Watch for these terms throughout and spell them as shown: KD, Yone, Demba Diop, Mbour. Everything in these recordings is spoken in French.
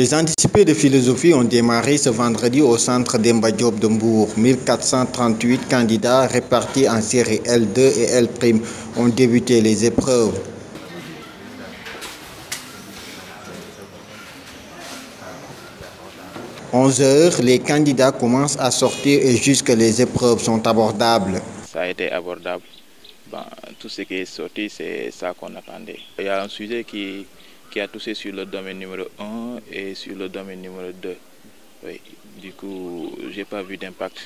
Les anticipés de philosophie ont démarré ce vendredi au centre Demba Diop de Mbour. 1438 candidats répartis en série L2 et L' ont débuté les épreuves. À 11 heures, les candidats commencent à sortir et jusque les épreuves sont abordables. Ça a été abordable. Ben, tout ce qui est sorti, c'est ça qu'on attendait. Il y a un sujet qui a touché sur le domaine numéro 1 et sur le domaine numéro 2. Oui. Du coup, je n'ai pas vu d'impact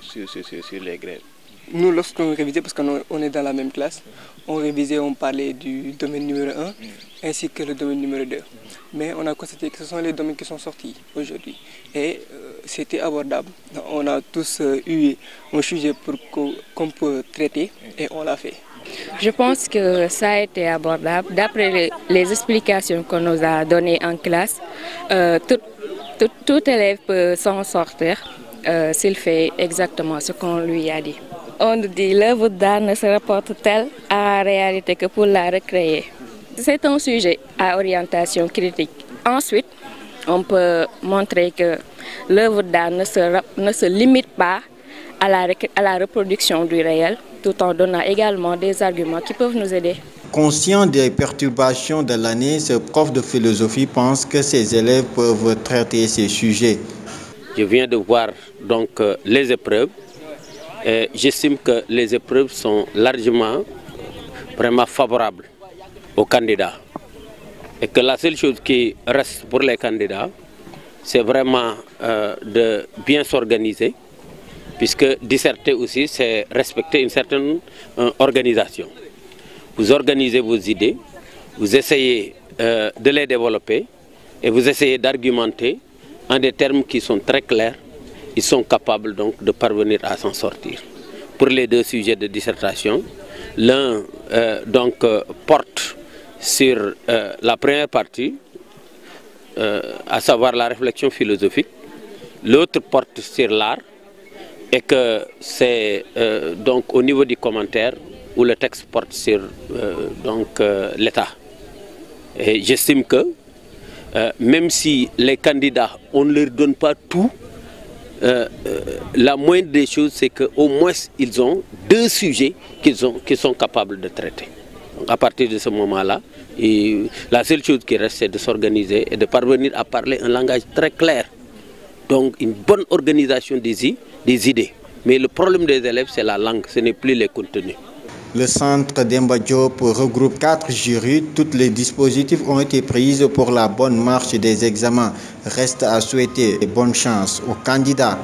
sur les grèves. Nous, lorsqu'on révisait, parce qu'on est dans la même classe, on révisait, on parlait du domaine numéro 1 ainsi que le domaine numéro 2. Mais on a constaté que ce sont les domaines qui sont sortis aujourd'hui. Et c'était abordable. On a tous eu un sujet qu'on peut traiter et on l'a fait. Je pense que ça a été abordable. D'après les explications qu'on nous a données en classe, tout élève peut s'en sortir s'il fait exactement ce qu'on lui a dit. On dit l'œuvre d'art ne se rapporte-t-elle à la réalité que pour la recréer. C'est un sujet à orientation critique. Ensuite, on peut montrer que l'œuvre d'art ne se limite pas à la reproduction du réel, tout en donnant également des arguments qui peuvent nous aider. Conscient des perturbations de l'année, ce prof de philosophie pense que ses élèves peuvent traiter ces sujets. Je viens de voir donc les épreuves. J'estime que les épreuves sont largement vraiment favorables aux candidats. Et que la seule chose qui reste pour les candidats, c'est vraiment de bien s'organiser, puisque disserter aussi, c'est respecter une certaine organisation. Vous organisez vos idées, vous essayez de les développer et vous essayez d'argumenter en des termes qui sont très clairs. Ils sont capables donc de parvenir à s'en sortir. Pour les deux sujets de dissertation, l'un porte sur la première partie, à savoir la réflexion philosophique, l'autre porte sur l'art, et que c'est donc au niveau du commentaire où le texte porte sur l'État. Et j'estime que même si les candidats, on ne leur donne pas tout, la moindre des choses, c'est qu'au moins ils ont deux sujets qu'ils sont capables de traiter. Donc, à partir de ce moment-là, la seule chose qui reste, c'est de s'organiser et de parvenir à parler un langage très clair. Donc une bonne organisation des idées. Mais le problème des élèves, c'est la langue, ce n'est plus les contenus. Le centre Demba Diop regroupe 4 jurys. Tous les dispositifs ont été pris pour la bonne marche des examens. Reste à souhaiter bonne chance aux candidats.